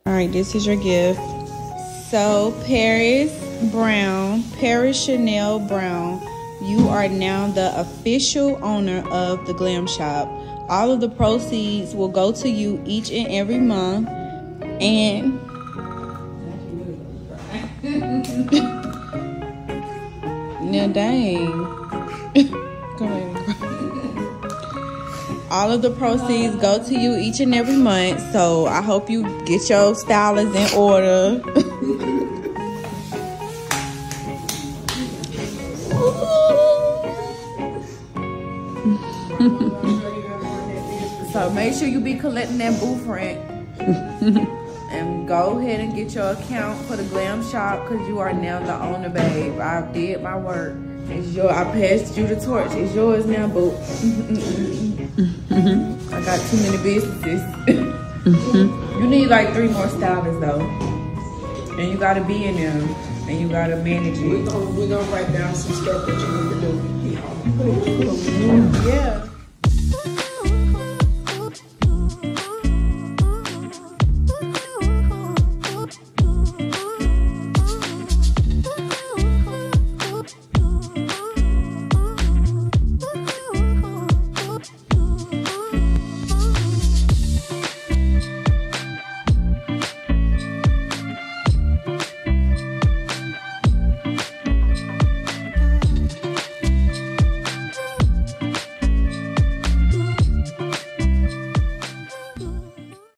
Alright, this is your gift. So Paris Brown, Paris Chanel Brown, you are now the official owner of the Glamshop. All of the proceeds will go to you each and every month. And now dang. Come on. All of the proceeds go to you each and every month. So I hope you get your stylist in order. So make sure you be collecting that booth rent and go ahead and get your account for the Glamshop, because you are now the owner, babe. I did my work. It's your, I passed you the torch. It's yours now, boo. I got too many businesses. You need like 3 more stylists though, and you gotta be in them and you gotta manage it. We're gonna write down some stuff that you need to do. Yeah.